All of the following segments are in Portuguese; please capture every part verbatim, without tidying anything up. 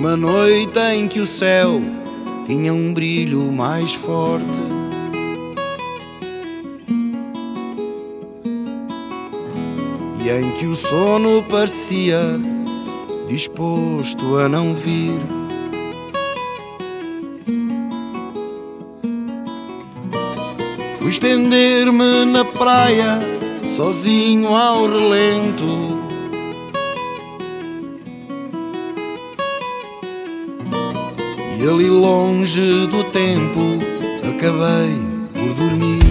Numa noite em que o céu tinha um brilho mais forte, e em que o sono parecia disposto a não vir, fui estender-me na praia, sozinho ao relento. E ali longe do tempo acabei por dormir.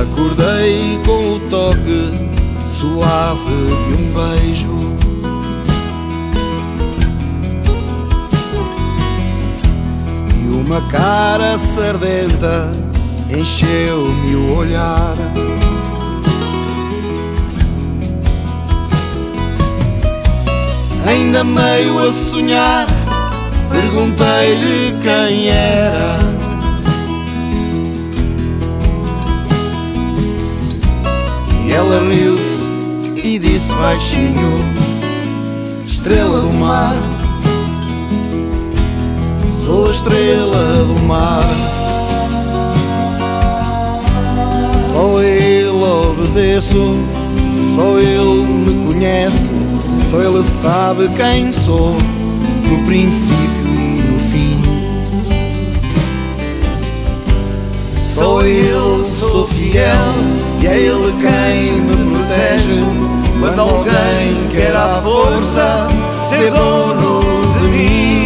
Acordei com o toque suave de um beijo, e uma cara sardenta encheu-me o olhar. Ainda meio a sonhar, perguntei-lhe quem era. E ela riu-se e disse baixinho: Estrela do mar, sou a estrela do mar. Só ele obedeço, só ele me conhece, só ele sabe quem sou, no princípio e no fim. Só ele sou fiel, e é ele quem me protege, quando alguém quer à força ser dono de mim.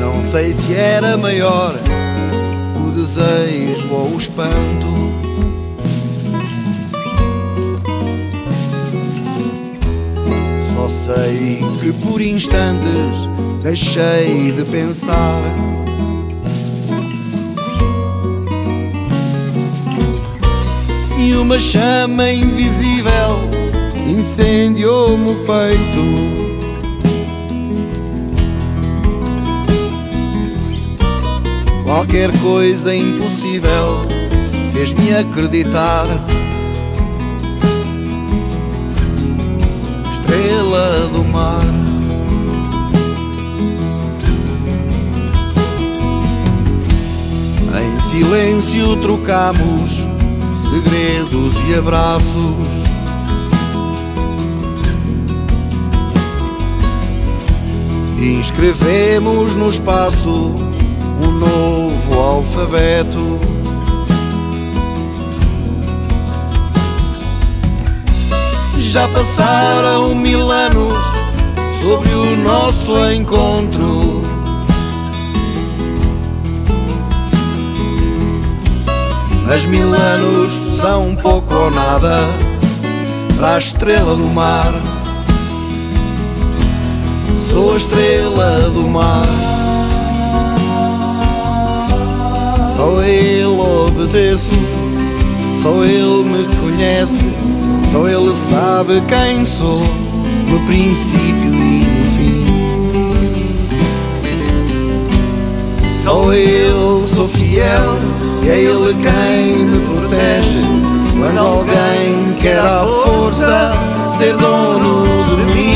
Não sei se era maior o desejo ou o espanto, só sei que por instantes deixei de pensar. E uma chama invisível incendiou-me o peito. Qualquer coisa impossível fez-me acreditar. Estrela do mar. Em silêncio trocamos segredos e abraços. E inscrevemos no espaço um novo alfabeto. Já passaram mil anos sobre o nosso encontro, mas mil anos são pouco ou nada para a estrela do mar. Sou a estrela do mar. Só ele obedeço, só ele me conhece, só ele sabe quem sou, no princípio e no fim. Só ele sou fiel, e é ele quem me protege, quando alguém quer à força ser dono de mim.